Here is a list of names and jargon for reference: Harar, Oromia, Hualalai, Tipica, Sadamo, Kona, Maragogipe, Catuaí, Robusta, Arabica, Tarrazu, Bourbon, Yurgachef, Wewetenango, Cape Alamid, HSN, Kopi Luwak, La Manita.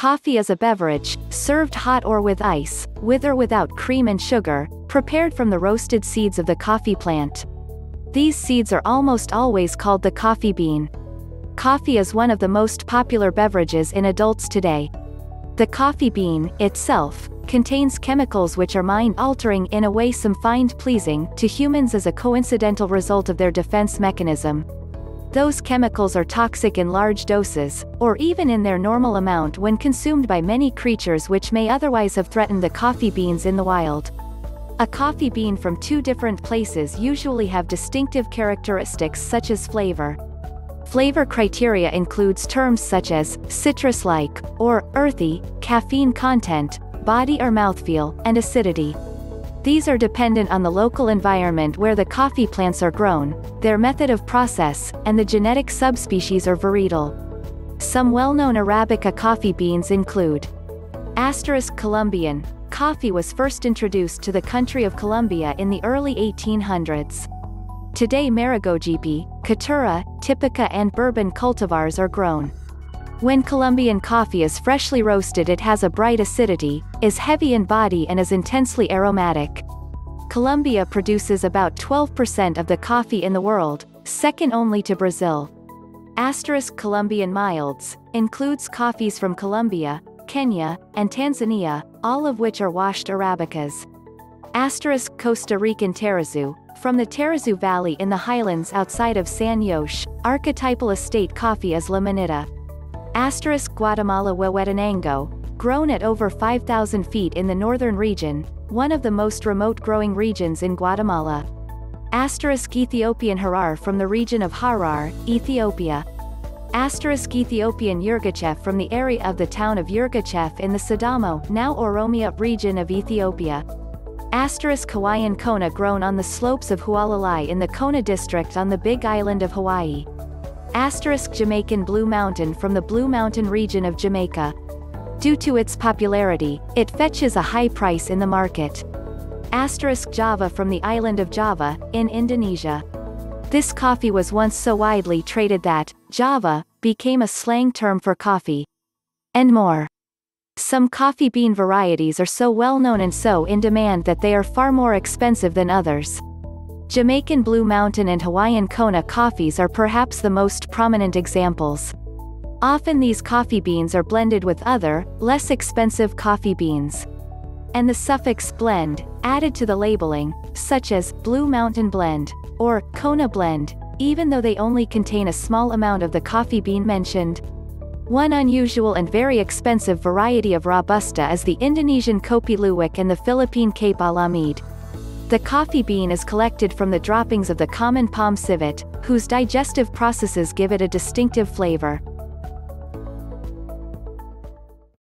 Coffee is a beverage, served hot or with ice, with or without cream and sugar, prepared from the roasted seeds of the coffee plant. These seeds are almost always called the coffee bean. Coffee is one of the most popular beverages in adults today. The coffee bean, itself, contains chemicals which are mind-altering in a way some find pleasing to humans as a coincidental result of their defense mechanism. Those chemicals are toxic in large doses, or even in their normal amount when consumed by many creatures which may otherwise have threatened the coffee beans in the wild. A coffee bean from two different places usually have distinctive characteristics such as flavor. Flavor criteria includes terms such as citrus-like, or earthy, caffeine content, body or mouthfeel, and acidity. These are dependent on the local environment where the coffee plants are grown, their method of process, and the genetic subspecies or varietal. Some well-known Arabica coffee beans include Colombian. Coffee was first introduced to the country of Colombia in the early 1800s. Today Maragogipe, Catuaí, Tipica and Bourbon cultivars are grown. When Colombian coffee is freshly roasted it has a bright acidity, is heavy in body and is intensely aromatic. Colombia produces about 12% of the coffee in the world, second only to Brazil. Colombian milds, includes coffees from Colombia, Kenya, and Tanzania, all of which are washed Arabicas. Costa Rican Tarrazu, from the Tarrazu Valley in the highlands outside of San Yosh, archetypal estate coffee is La Manita. Guatemala Wewetenango, grown at over 5,000 feet in the northern region, one of the most remote growing regions in Guatemala. Ethiopian Harar from the region of Harar, Ethiopia. Ethiopian Yurgachef from the area of the town of Yurgachef in the Sadamo, now Oromia, region of Ethiopia. Hawaiian Kona grown on the slopes of Hualalai in the Kona district on the Big Island of Hawaii. Jamaican Blue Mountain from the Blue Mountain region of Jamaica. Due to its popularity, it fetches a high price in the market. Java from the island of Java, in Indonesia. This coffee was once so widely traded that Java became a slang term for coffee. And more. Some coffee bean varieties are so well known and so in demand that they are far more expensive than others. Jamaican Blue Mountain and Hawaiian Kona coffees are perhaps the most prominent examples. Often these coffee beans are blended with other, less expensive coffee beans. And the suffix blend, added to the labeling, such as Blue Mountain Blend, or Kona Blend, even though they only contain a small amount of the coffee bean mentioned. One unusual and very expensive variety of Robusta is the Indonesian Kopi Luwak and the Philippine Cape Alamid. The coffee bean is collected from the droppings of the common palm civet, whose digestive processes give it a distinctive flavor.